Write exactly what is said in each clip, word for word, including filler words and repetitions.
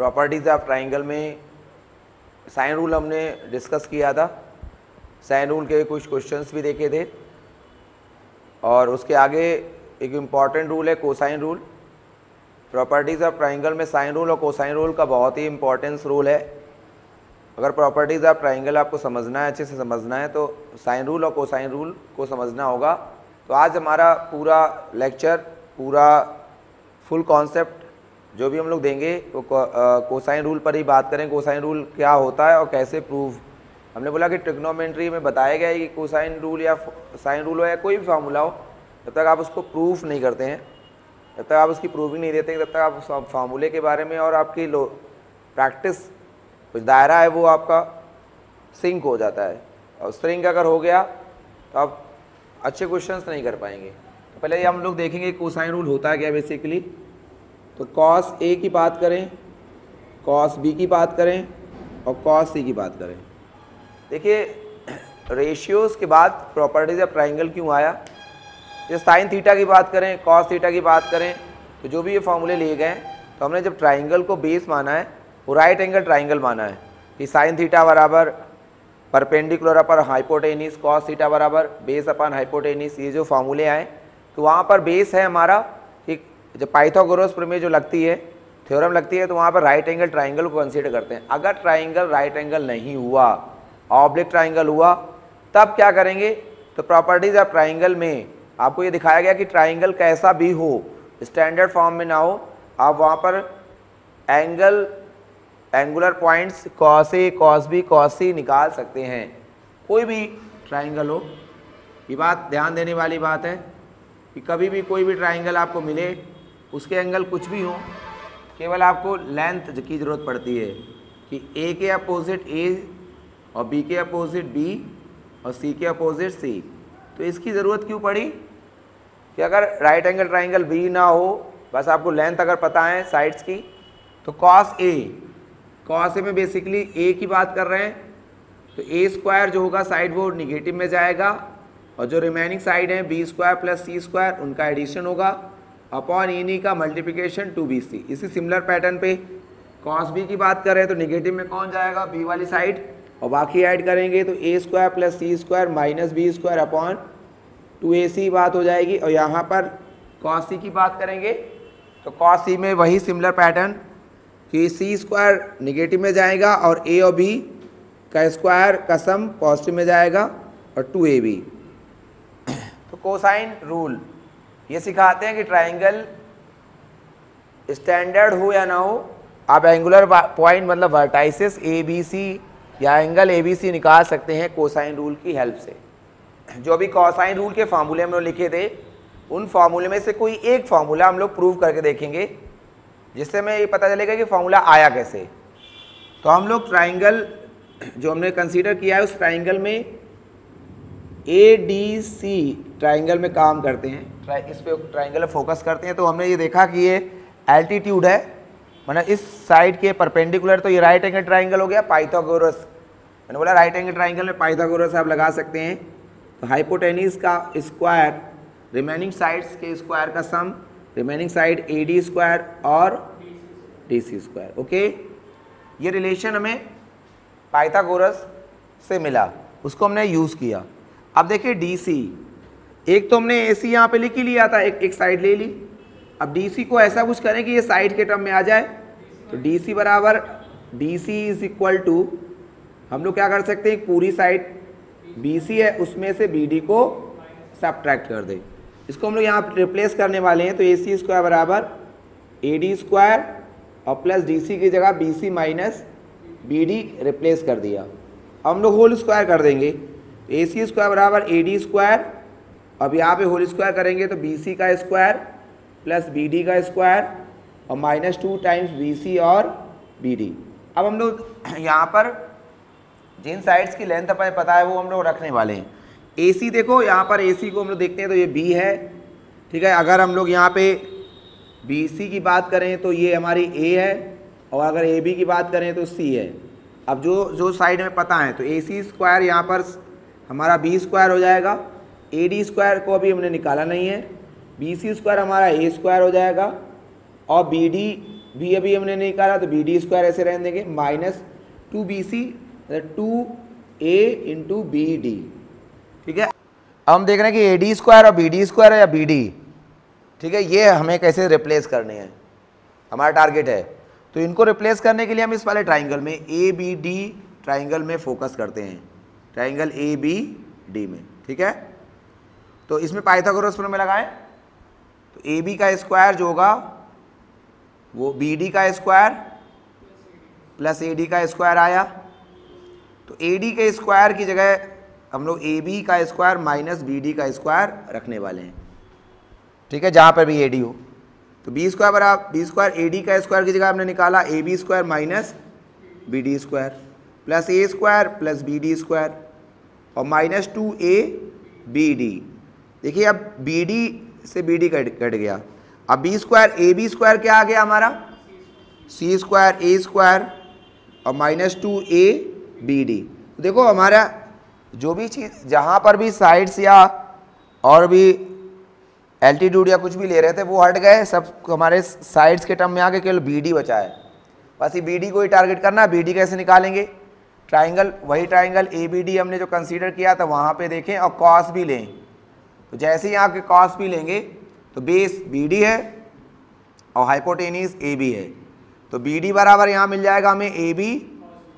Properties of triangle में sine rule हमने discuss किया था, साइन रूल के कुछ क्वेश्चंस भी देखे थे। और उसके आगे एक इम्पॉर्टेंट रूल है cosine rule. Properties of triangle में साइन रूल और कोसाइन रूल का बहुत ही इम्पोर्टेंस रूल है। अगर प्रॉपर्टीज़ ऑफ ट्राइंगल आपको समझना है, अच्छे से समझना है, तो साइन रूल और कोसाइन रूल को समझना होगा। तो आज हमारा पूरा लेक्चर, पूरा फुल कॉन्सेप्ट जो भी हम लोग देंगे वो कोसाइन रूल पर ही बात करें। कोसाइन रूल क्या होता है और कैसे प्रूव, हमने बोला कि ट्रिग्नोमेट्री में बताया गया है कि कोसाइन रूल या साइन रूल हो या कोई भी फार्मूला हो, जब तक आप उसको प्रूफ नहीं करते हैं, जब तक आप उसकी प्रूविंग नहीं देते हैं, तब तक आप उस फार्मूले के बारे में और आपकी लो प्रैक्टिस कुछ दायरा है वो आपका सिंक हो जाता है। और सिंक अगर हो गया तो आप अच्छे क्वेश्चंस नहीं कर पाएंगे। तो पहले हम लोग देखेंगे कोसाइन रूल होता है क्या बेसिकली। तो कॉस ए की बात करें, कॉस बी की बात करें और कॉस सी की बात करें। देखिए रेशियोज़ के बाद प्रॉपर्टीज़ ऑफ ट्राइंगल क्यों आया। जैसे साइन थीटा की बात करें, कॉस थीटा की बात करें, तो जो भी ये फार्मूले लिए गए हैं, तो हमने जब ट्राइंगल को बेस माना है वो राइट एंगल ट्राइंगल माना है कि साइन थीटा बराबर परपेंडिकुलर अपन हाइपोटेनिस, कॉस थीटा बराबर बेस अपन हाइपोटेनिस। ये जो फार्मूले आए तो वहाँ पर बेस है हमारा कि जब पाइथागोरस प्रमेय जो लगती है, थ्योरम लगती है, तो वहाँ पर राइट एंगल ट्राइंगल को कंसीडर करते हैं। अगर ट्राइंगल राइट एंगल नहीं हुआ, ऑब्लिक ट्राइंगल हुआ, तब क्या करेंगे। तो प्रॉपर्टीज़ ऑफ ट्राइंगल में आपको ये दिखाया गया कि ट्राइंगल कैसा भी हो, स्टैंडर्ड फॉर्म में ना हो, आप वहाँ पर angle, angular points cos A, cos B, cos C निकाल सकते हैं, कोई भी ट्राइंगल हो। ये बात ध्यान देने वाली बात है कि कभी भी कोई भी ट्राइंगल आपको मिले, उसके एंगल कुछ भी हो, केवल आपको लेंथ की ज़रूरत पड़ती है कि ए के अपोजिट ए और बी के अपोजिट बी और सी के अपोजिट सी। तो इसकी ज़रूरत क्यों पड़ी कि अगर राइट एंगल ट्राइंगल भी ना हो, बस आपको लेंथ अगर पता है साइड्स की, तो कॉस ए, कॉस ए में बेसिकली ए की बात कर रहे हैं, तो ए स्क्वायर जो होगा साइड वो निगेटिव में जाएगा और जो रिमेनिंग साइड है B square plus C square, उनका एडिशन होगा अपॉन इन्हीं का मल्टीप्लिकेशन टू बी सी। इसी सिमिलर पैटर्न पे कॉस बी की बात करें तो निगेटिव में कौन जाएगा, बी वाली साइड, और बाकी ऐड करेंगे तो A square plus C square minus B square upon two A C बात हो जाएगी। और यहाँ पर कॉस सी की बात करेंगे तो कॉस सी में वही सिमिलर पैटर्न कि सी स्क्वायर निगेटिव में जाएगा और ए और बी का स्क्वायर का सम पॉजिटिव में जाएगा और टू ए बी। तो कोसाइन रूल ये सिखाते हैं कि ट्राइंगल स्टैंडर्ड हो या ना हो, आप एंगुलर पॉइंट मतलब वर्टाइसेस ए बी सी या एंगल ए बी सी निकाल सकते हैं कोसाइन रूल की हेल्प से। जो अभी कोसाइन रूल के फार्मूले हम लोग लिखे थे, उन फार्मूले में से कोई एक फार्मूला हम लोग प्रूव करके देखेंगे जिससे हमें ये पता चलेगा कि फार्मूला आया कैसे। तो हम लोग ट्राइंगल जो हमने कंसीडर किया है उस ट्राइंगल में ए डी सी ट्राइंगल में काम करते हैं, इस पे ट्राइंगल फोकस करते हैं। तो हमने ये देखा कि ये एल्टीट्यूड है, मैंने इस साइड के परपेंडिकुलर, तो ये राइट एंगल ट्राइंगल हो गया पाइथागोरस। मैंने बोला राइट एंगल ट्राइंगल में पाइथागोरस आप लगा सकते हैं। तो हाइपोटेनिस का स्क्वायर रिमेनिंग साइड्स के स्क्वायर का sum, remaining side A D square और डी सी स्क्वायर। ओके, ये रिलेशन हमें पाइथागोरस से मिला, उसको हमने यूज़ किया। अब देखिए डी सी, एक तो हमने ए सी यहाँ पर लिख ही लिया था, एक एक साइड ले ली। अब डी सी को ऐसा कुछ करें कि ये साइड के टर्म में आ जाए। तो डी सी बराबर, D C is equal to, हम लोग क्या कर सकते हैं, पूरी साइड बी सी है उसमें से बी डी को सब्ट्रैक्ट कर दें। इसको हम लोग यहाँ रिप्लेस करने वाले हैं। तो ए सी स्क्वायर बराबर ए डी स्क्वायर और प्लस डी सी की जगह B C minus B D replace कर दिया। अब हम लोग होल स्क्वायर कर देंगे। ए सी स्क्वायर बराबर ए डी स्क्वायर, अब यहाँ पे होल स्क्वायर करेंगे तो बी सी का स्क्वायर प्लस बी डी का स्क्वायर और minus two times B C और बी डी। अब हम लोग यहाँ पर जिन साइड्स की लेंथ हमें पता है वो हम लोग रखने वाले हैं। ए सी देखो, यहाँ पर ए सी को हम लोग देखते हैं तो ये बी है, ठीक है। अगर हम लोग यहाँ पे बी सी की बात करें तो ये हमारी ए है और अगर ए बी की बात करें तो सी है। अब जो जो साइड में पता है तो ए सी स्क्वायर यहाँ पर हमारा बी स्क्वायर हो जाएगा। ए डी स्क्वायर को अभी हमने निकाला नहीं है, बी सी स्क्वायर हमारा ए स्क्वायर हो जाएगा और बी डी बी अभी हमने नहीं निकाला तो बी डी स्क्वायर ऐसे रहने देंगे minus two B C two A into B D. ठीक है, अब हम देख रहे हैं कि ए डी स्क्वायर और बी डी स्क्वायर है या बी डी। ठीक है, ये हमें कैसे रिप्लेस करने हैं, हमारा टारगेट है। तो इनको रिप्लेस करने के लिए हम इस वाले ट्राइंगल में ए बी डी ट्राइंगल में फोकस करते हैं, ट्राइंगल ए बी डी में। ठीक है, तो इसमें पाइथागोरस प्रमेय लगाएं तो ए बी का स्क्वायर जो होगा वो बी डी का स्क्वायर प्लस ए डी का स्क्वायर आया। तो ए डी के स्क्वायर की जगह हम लोग ए बी का स्क्वायर माइनस बी डी का स्क्वायर रखने वाले हैं। ठीक है, जहाँ पर भी ए डी हो। तो बी स्क्वायर बराबर बी स्क्वायर ए डी का स्क्वायर की जगह हमने निकाला A B square minus B D square plus A square plus B D square और minus two A B D. देखिए, अब बी डी से बी डी कट कट गया। अब B square A B square क्या आ गया हमारा, सी स्क्वायर ए स्क्वायर और minus two A B D. देखो, हमारा जो भी चीज़ जहाँ पर भी साइड्स या और भी एल्टीट्यूड या कुछ भी ले रहे थे वो हट गए, सब हमारे साइड्स के टर्म में आके केवल बी डी बचा है। बस ये बी डी को ही टारगेट करना है। बी डी कैसे निकालेंगे, ट्राइंगल वही ट्राइंगल ए बी डी हमने जो कंसीडर किया था वहाँ पे देखें और कॉस भी लें। तो जैसे ही यहाँ के कॉस भी लेंगे तो बेस बी डी है और हाइपोटेनिस ए बी है। तो बी डी बराबर यहाँ मिल जाएगा हमें ए बी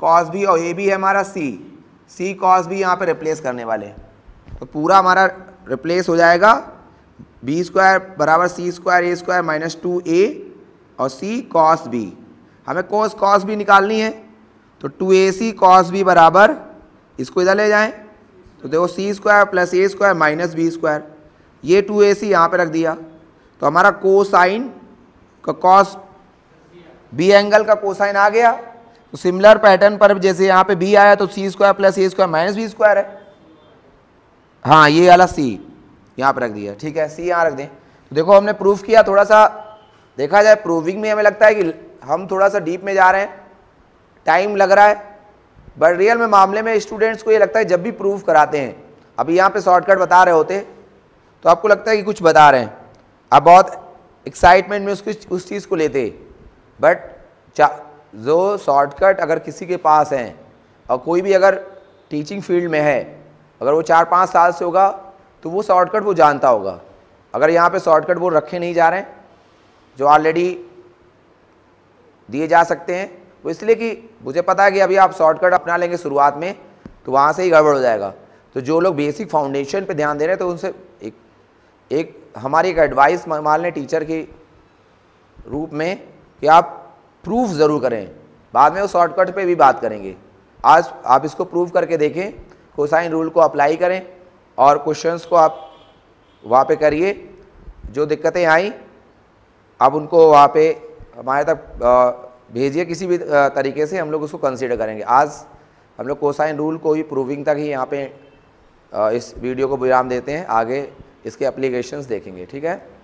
कॉस बी और ए बी है हमारा सी, सी कॉस बी यहाँ पर रिप्लेस करने वाले। तो पूरा हमारा रिप्लेस हो जाएगा बी स्क्वायर बराबर C square A square minus two A और सी कॉस बी। हमें कोस कॉस बी निकालनी है तो two A C cos B बराबर, इसको इधर ले जाएं तो देखो C square plus A square minus B square, ये टू ए सी यहाँ पर रख दिया। तो हमारा कोसाइन का कॉस बी एंगल का कोसाइन आ गया। तो सिमिलर पैटर्न पर जैसे यहाँ पे बी आया तो C square plus A square minus B square है। हाँ, ये वाला सी यहाँ पर रख दिया। ठीक है, सी यहाँ रख दें। तो देखो, हमने प्रूफ किया। थोड़ा सा देखा जाए प्रूविंग में हमें लगता है कि हम थोड़ा सा डीप में जा रहे हैं, टाइम लग रहा है, बट रियल में मामले में स्टूडेंट्स को ये लगता है जब भी प्रूफ कराते हैं, अभी यहाँ पे शॉर्टकट बता रहे होते तो आपको लगता है कि कुछ बता रहे हैं, आप बहुत एक्साइटमेंट में उसकी उस चीज़ को लेते। बट जो शॉर्टकट अगर किसी के पास हैं और कोई भी अगर टीचिंग फील्ड में है, अगर वो चार पाँच साल से होगा तो वो शॉर्टकट वो जानता होगा। अगर यहाँ पे शॉर्टकट वो रखे नहीं जा रहे हैं जो ऑलरेडी दिए जा सकते हैं, वो इसलिए कि मुझे पता है कि अभी आप शॉर्टकट अपना लेंगे शुरुआत में तो वहाँ से ही गड़बड़ हो जाएगा। तो जो लोग बेसिक फाउंडेशन पे ध्यान दे रहे हैं तो उनसे एक एक हमारी एक एडवाइस मान लें टीचर के रूप में कि आप प्रूफ ज़रूर करें, बाद में वो शॉर्टकट पर भी बात करेंगे। आज आप इसको प्रूफ करके देखें, कोसाइन रूल को अप्लाई करें और क्वेश्चंस को आप वहाँ पे करिए। जो दिक्कतें आई आप उनको वहाँ पे हमारे तक भेजिए, किसी भी तरीके से हम लोग उसको कंसीडर करेंगे। आज हम लोग कोसाइन रूल को ही प्रूविंग तक ही यहाँ पे इस वीडियो को विराम देते हैं, आगे इसके एप्लीकेशंस देखेंगे। ठीक है।